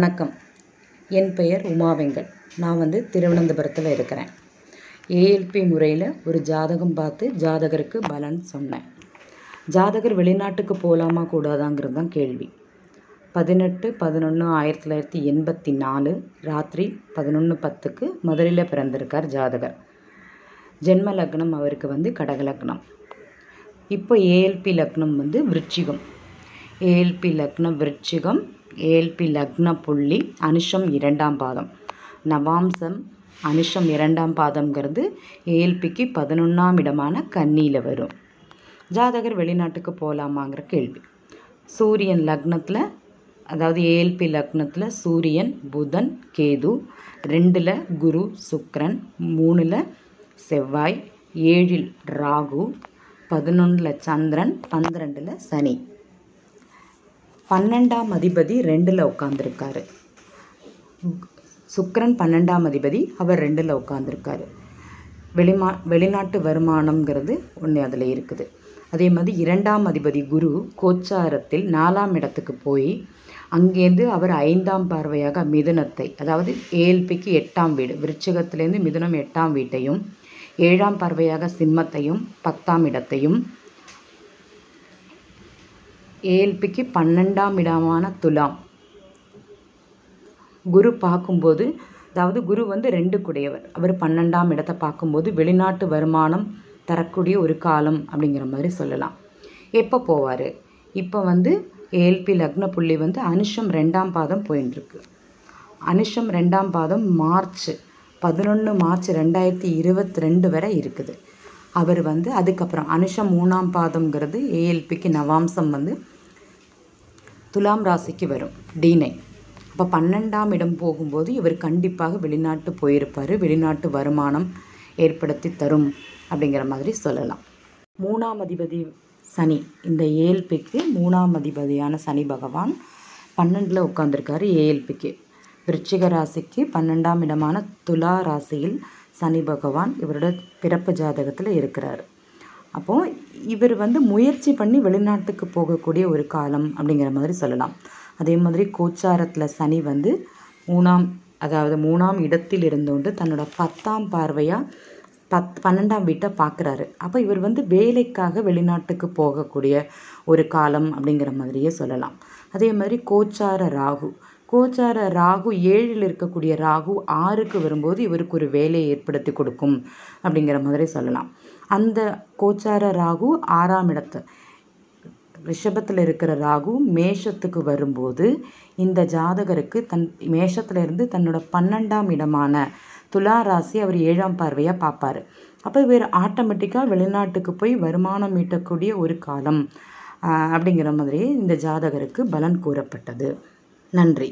வணக்கம், என் பெயர் உமாவெங்கல். நான் வந்து திருவனந்தபுரத்தில் இருக்கிறேன். ஏஎல்பி முறையில் ஒரு ஜாதகம் பார்த்து ஜாதகருக்கு பலன் சொன்னேன். ஜாதகர் வெளிநாட்டுக்கு போகலாமா கூடாதாங்கிறது தான் கேள்வி. 18-11-1984 ராத்திரி 11:10 மதுரையில் பிறந்திருக்கார் ஜாதகர். ஜென்ம லக்னம் அவருக்கு வந்து கடக லக்னம். இப்போ ஏஎல்பி லக்னம் வந்து விருச்சிகம். ஏஎல்பி லக்னம் விருச்சிகம். ஏஎல்பி லக்ன புள்ளி அனுஷம் 2ஆம் பாதம். நவாம்சம் அனுஷம் 2ஆம் பாதம்ங்கிறது ஏஎல்பிக்கு 11ஆம் இடமான கன்னியில் வரும். ஜாதகர் வெளிநாட்டுக்கு போகலாமாங்கிற கேள்வி. சூரியன் லக்னத்தில், அதாவது ஏஎல்பி லக்னத்தில் சூரியன், புதன், கேது, 2ல் குரு, சுக்கிரன், 3ல் செவ்வாய், 7ல் ராகு, 11ல் சந்திரன், 12ல் சனி. 12ஆம் அதிபதி 2ல் உட்காந்துருக்காரு. சுக்கிரன் 12ஆம் அதிபதி, அவர் 2ல் உட்காந்துருக்காரு. வெளிநாட்டு வருமானம்ங்கிறது ஒன்று அதில் இருக்குது. அதே மாதிரி 2ஆம் அதிபதி குரு கோச்சாரத்தில் 4ஆம் இடத்துக்கு போய் அங்கேருந்து அவர் 5ஆம் பார்வையாக மிதுனத்தை, அதாவது ஏஎல்பிக்கு 8ஆம் வீடு, விருச்சிகத்திலேருந்து மிதுனம் 8ஆம் வீட்டையும், 7ஆம் பார்வையாக சிம்மத்தையும், 10ஆம் இடத்தையும், ஏஎல்பிக்கு 12ஆம் இடமான துலாம் குரு பார்க்கும்போது, அதாவது குரு வந்து 2 குடையவர், அவர் 12ஆம் இடத்தை பார்க்கும்போது வெளிநாட்டு வருமானம் தரக்கூடிய ஒரு காலம் அப்படிங்கிற மாதிரி சொல்லலாம். எப்போ போவார்? இப்போ வந்து ஏஎல்பி லக்ன புள்ளி வந்து அனுஷம் 2ஆம் பாதம் போயின்ட்டுருக்கு. அனுஷம் 2ஆம் பாதம் மார்ச் 11 2022 வரை இருக்குது. அவர் வந்து அதுக்கப்புறம் அனுஷம் 3ஆம் பாதம்ங்கிறது ஏஎல்பிக்கு நவாம்சம் வந்து துலாம் ராசிக்கு வரும், டீனை. அப்போ 12ஆம் இடம் போகும்போது இவர் கண்டிப்பாக வெளிநாட்டு போயிருப்பார், வெளிநாட்டு வருமானம் ஏற்படுத்தி தரும் அப்படிங்கிற மாதிரி சொல்லலாம். 3ஆம் அதிபதி சனி. இந்த ஏஎல்பிக்கு 3ஆம் அதிபதியான சனி பகவான் 12ல் உட்காந்துருக்காரு. ஏஎல்பிக்கு விருச்சிக ராசிக்கு 12ஆம் இடமான துலா ராசியில் சனி பகவான் இவரோட பிறப்பு ஜாதகத்தில் இருக்கிறார். அப்போது இவர் வந்து முயற்சி பண்ணி வெளிநாட்டுக்கு போகக்கூடிய ஒரு காலம் அப்படிங்கிற மாதிரி சொல்லலாம். அதே மாதிரி கோச்சாரத்தில் சனி வந்து 3ஆம் இடத்தில் இருந்தோண்டு தன்னோட 10ஆம் பார்வையாக 12ஆம் வீட்டை பார்க்குறாரு. அப்போ இவர் வந்து வேலைக்காக வெளிநாட்டுக்கு போகக்கூடிய ஒரு காலம் அப்படிங்கிற மாதிரியே சொல்லலாம். அதே மாதிரி கோச்சார ராகு 7ல் இருக்கக்கூடிய ராகு 6க்கு வரும்போது இவருக்கு ஒரு வேலையை ஏற்படுத்தி கொடுக்கும் அப்படிங்கிற மாதிரி சொல்லலாம். அந்த கோச்சார ராகு 6ஆம் இடத்து ரிஷபத்தில் இருக்கிற ராகு மேஷத்துக்கு வரும்போது இந்த ஜாதகருக்கு மேஷத்துலேருந்து தன்னோட 12ஆம் இடமான துலா ராசி அவர் 7ஆம் பார்வையாக பார்ப்பார். அப்போ இவர் ஆட்டோமேட்டிக்காக வெளிநாட்டுக்கு போய் வருமானம் ஈட்டக்கூடிய ஒரு காலம் அப்படிங்கிற மாதிரி இந்த ஜாதகருக்கு பலன் கூறப்பட்டது. நன்றி.